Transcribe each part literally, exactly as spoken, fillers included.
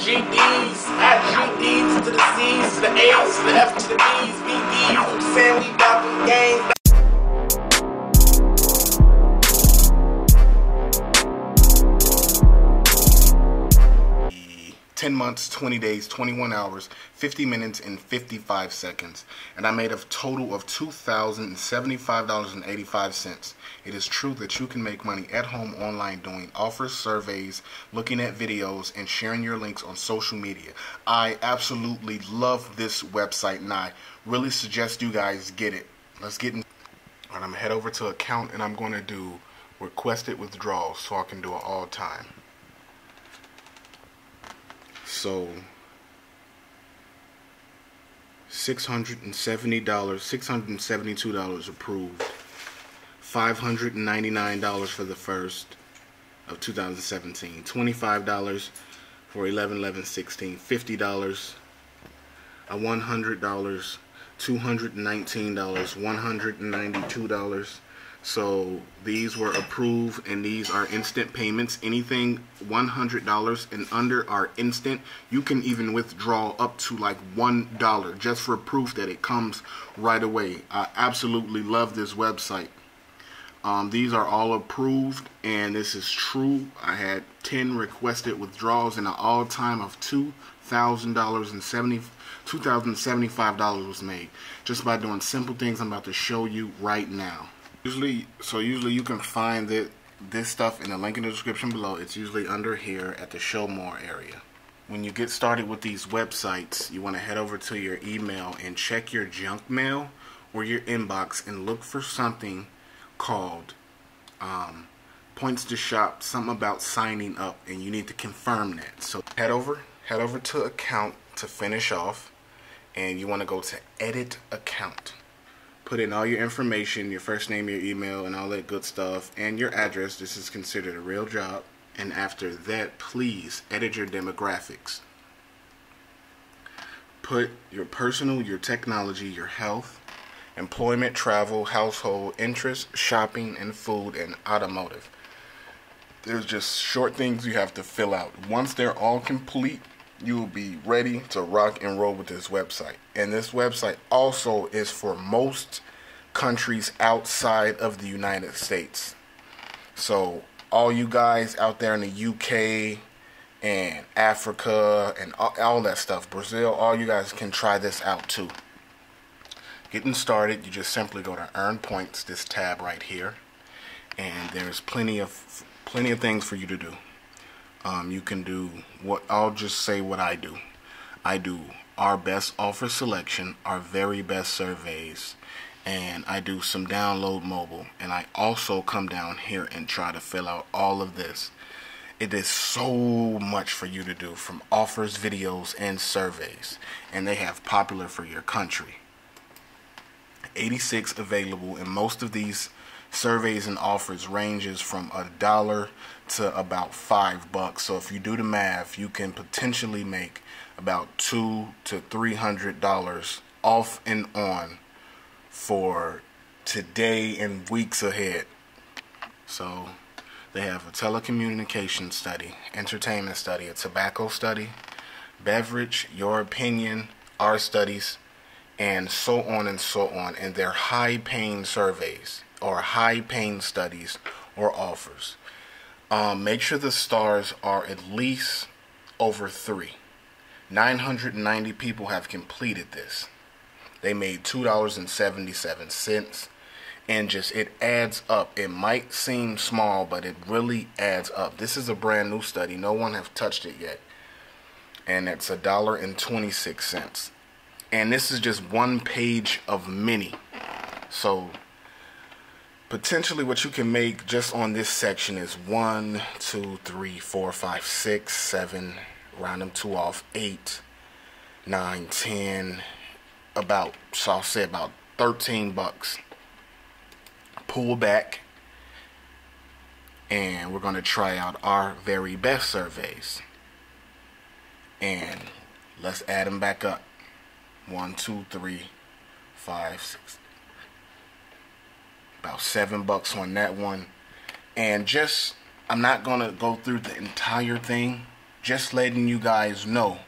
G Ds, I G Ds to the C's, to the L's, to the F, to the B's, B Ds. I'm saying we got them games. ten months, twenty days, twenty-one hours, fifty minutes, and fifty-five seconds. And I made a total of two thousand seventy-five dollars and eighty-five cents. It is true that you can make money at home online doing offers, surveys, looking at videos, and sharing your links on social media. I absolutely love this website, and I really suggest you guys get it. Let's get in. And I'm going to head over to account, and I'm going to do requested withdrawals so I can do it all time. So six hundred and seventy dollars, six hundred and seventy-two dollars approved, five hundred and ninety-nine dollars for the first of two thousand seventeen, twenty-five dollars for eleven, eleven, sixteen, fifty dollars, a one hundred dollars, two hundred and nineteen dollars, one hundred and ninety-two dollars. So these were approved, and these are instant payments. Anything one hundred dollars and under are instant. You can even withdraw up to like one dollar just for proof that it comes right away. I absolutely love this website. Um, these are all approved, and this is true. I had ten requested withdrawals and an all-time of two thousand seventy-five dollars two thousand seventy-five dollars was made just by doing simple things I'm about to show you right now. Usually, so usually you can find that this stuff in the link in the description below. It's usually under here at the show more area. When you get started with these websites, you want to head over to your email and check your junk mail or your inbox and look for something called um, points to shop, something about signing up, and you need to confirm that. So head over, head over to account to finish off, and you want to go to edit account. Put in all your information, your first name, your email, and all that good stuff, and your address. This is considered a real job. And after that, please edit your demographics. Put your personal, your technology, your health, employment, travel, household, interest, shopping, and food, and automotive. There's just short things you have to fill out. Once they're all complete, you will be ready to rock and roll with this website. And this website also is for most countries outside of the United States. So all you guys out there in the U K and Africa and all, all that stuff, Brazil, all you guys can try this out too. Getting started, you just simply go to Earn Points, this tab right here, and there's plenty of plenty of things for you to do. Um, you can do what I'll just say what I do. I do our best offer selection, our very best surveys, and I do some download mobile, and I also come down here and try to fill out all of this. It is so much for you to do, from offers, videos, and surveys, and they have popular for your country. eighty-six available, and most of these surveys and offers ranges from a dollar to about five bucks. So if you do the math, you can potentially make about two to three hundred dollars off and on for today and weeks ahead. So they have a telecommunication study, entertainment study, a tobacco study, beverage, your opinion, our studies, and so on and so on. And they're high-paying surveys or high-paying studies or offers. Um, make sure the stars are at least over three. nine hundred ninety people have completed this. They made two dollars and seventy-seven cents, and just it adds up. It might seem small, but it really adds up. This is a brand new study. No one have touched it yet, and it's a dollar and twenty-six cents. And this is just one page of many. So potentially what you can make just on this section is one, two, three, four, five, six, seven, round them two off, eight, nine, ten, about, so I'll say about thirteen bucks. Pull back, and we're gonna try out our very best surveys. And let's add them back up. One, two, three, five, six, about seven bucks on that one. And just, I'm not gonna go through the entire thing, just letting you guys know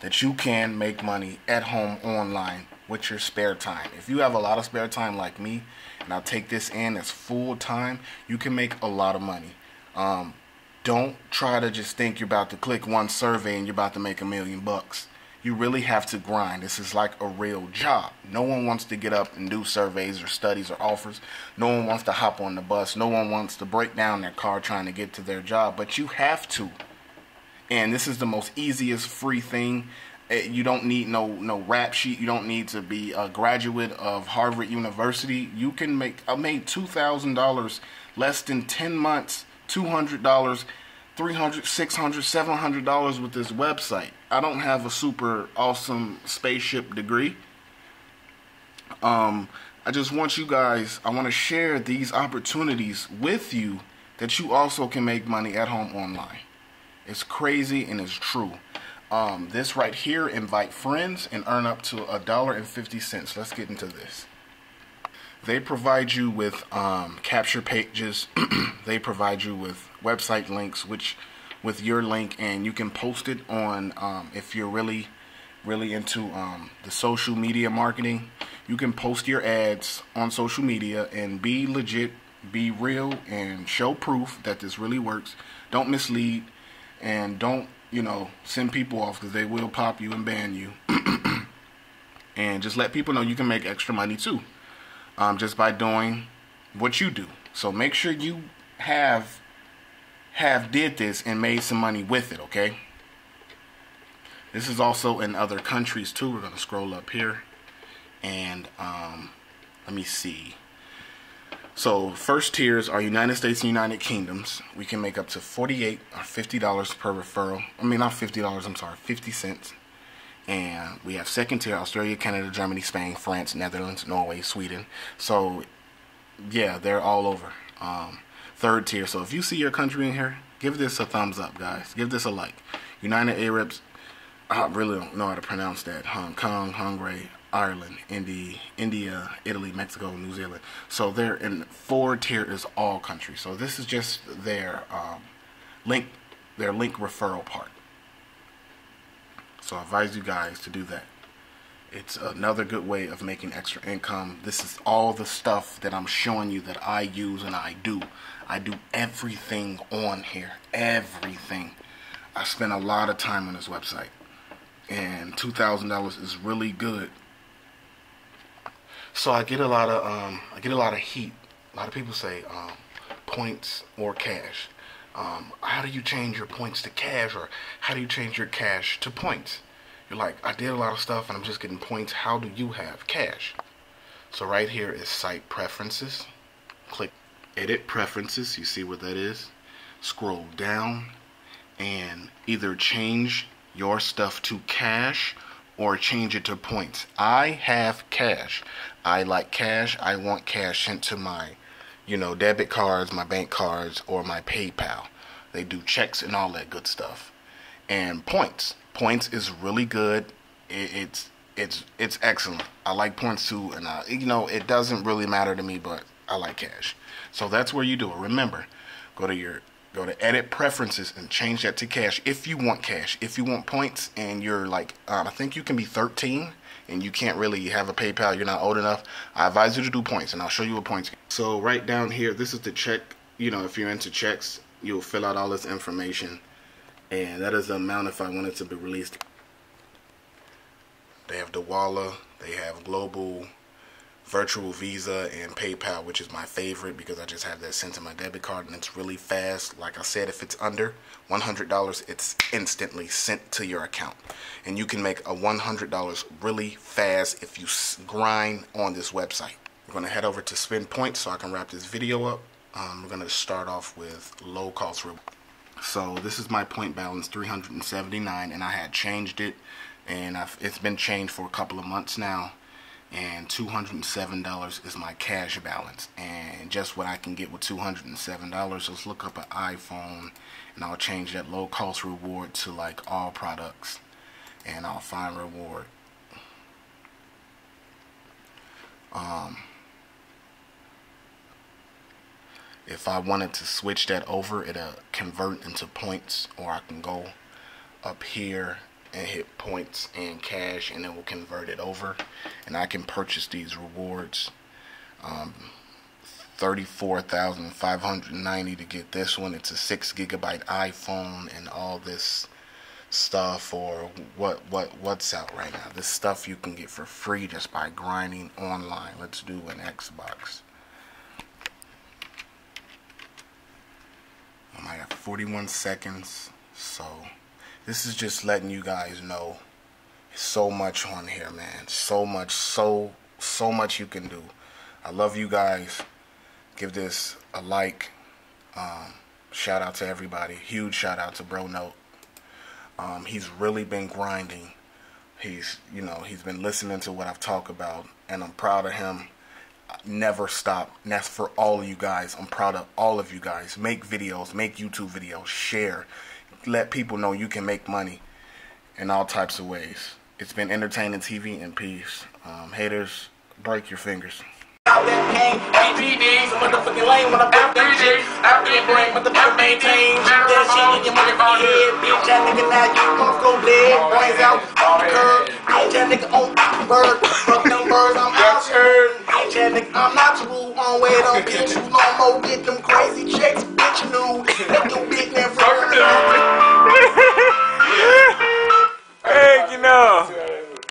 that you can make money at home online with your spare time. If you have a lot of spare time like me, and I'll take this in as full time, you can make a lot of money. Um, don't try to just think you're about to click one survey and you're about to make a million bucks. You really have to grind. This is like a real job. No one wants to get up and do surveys or studies or offers. No one wants to hop on the bus. No one wants to break down their car trying to get to their job. But you have to. And this is the most easiest free thing. You don't need no no rap sheet. You don't need to be a graduate of Harvard University. You can make, I made two thousand dollars less than ten months, two hundred dollars. three hundred dollars, six hundred dollars, seven hundred dollars with this website. I don't have a super awesome spaceship degree. Um, I just want you guys, I want to share these opportunities with you that you also can make money at home online. It's crazy and it's true. Um, this right here, invite friends and earn up to a dollar and fifty cents. Let's get into this. They provide you with um, capture pages. They provide you with website links, which with your link, and you can post it on um, if you're really, really into um, the social media marketing. You can post your ads on social media and be legit, be real, and show proof that this really works. Don't mislead, and don't you know send people off, because they will pop you and ban you. And just let people know you can make extra money too. Um, just by doing what you do. So make sure you have have did this and made some money with it, okay? This is also in other countries too. We're going to scroll up here and um, let me see. So first tiers are United States and United Kingdoms. We can make up to forty-eight dollars or fifty dollars per referral. I mean, not fifty dollars, I'm sorry, fifty cents. And we have second tier, Australia, Canada, Germany, Spain, France, Netherlands, Norway, Sweden. So, yeah, they're all over. Um, third tier. So if you see your country in here, give this a thumbs up, guys. Give this a like. United Arab, I really don't know how to pronounce that. Hong Kong, Hungary, Ireland, India, India, Italy, Mexico, New Zealand. So they're in fourth tier is all countries. So this is just their um, link, their link referral part. So I advise you guys to do that. It's another good way of making extra income. This is all the stuff that I'm showing you that I use and I do. I do everything on here. Everything. I spend a lot of time on this website. And two thousand dollars is really good. So I get a lot of um, I get a lot of heat. A lot of people say um, points or cash. Um, how do you change your points to cash, or how do you change your cash to points? You're like, I did a lot of stuff and I'm just getting points. How do you have cash? So right here is site preferences. Click edit preferences. You see what that is? Scroll down and either change your stuff to cash or change it to points. I have cash. I like cash. I want cash sent to my you know, debit cards, my bank cards, or my PayPal. They do checks and all that good stuff. And points. Points is really good. It, it's it's it's excellent. I like points too, and I, you know, it doesn't really matter to me, but I like cash. So that's where you do it. Remember, go to your go to edit preferences and change that to cash if you want cash. If you want points and you're like, um, I think you can be thirteen. And you can't really have a PayPal, you're not old enough, I advise you to do points, and I'll show you what points. So right down here, this is the check. You know, if you're into checks, you'll fill out all this information, and that is the amount if I want it to be released. They have Dawala, they have Global, Virtual Visa, and PayPal, which is my favorite because I just have that sent to my debit card, and it's really fast. Like I said, if it's under one hundred dollars, it's instantly sent to your account, and you can make a one hundred dollars really fast if you grind on this website. We're going to head over to spend points so I can wrap this video up. Um, we're going to start off with low cost reward. So this is my point balance, three hundred seventy-nine, and I had changed it, and I've, it's been changed for a couple of months now. And two hundred seven dollars is my cash balance, and just what I can get with two hundred seven dollars. Let's look up an iPhone, and I'll change that low cost reward to like all products, and I'll find reward. Um, if I wanted to switch that over, it'll convert into points, or I can go up here and hit points and cash, and it will convert it over, and I can purchase these rewards. um, thirty-four thousand five hundred ninety dollars to get this one. It's a six gigabyte iPhone and all this stuff, or what what what's out right now. This stuff you can get for free just by grinding online. Let's do an Xbox. I got forty-one seconds, so this is just letting you guys know so much on here, man. So much, so so much you can do. I love you guys. Give this a like. Um, shout out to everybody. Huge shout out to Bro Note. Um, he's really been grinding. He's, you know, he's been listening to what I've talked about, and I'm proud of him. I never stop. And that's for all of you guys. I'm proud of all of you guys. Make videos, make YouTube videos, share, let people know you can make money in all types of ways. It's been Entertaining T V, and peace. Um, haters, break your fingers. Out that game, A P Ds, I'm motherfucking lame when I'm out that shit. Out that brain, motherfucking maintain. Shoot that shit in your motherfucking head. Bitch, that nigga now, you gon' go dead. Brains out, on the curb. Bitch, that nigga on the bird. Fuck them birds, I'm out here. Bitch, that nigga, I'm not true. On way, don't get too long, more. Get them crazy checks, bitch, you know. Let your bitch never run.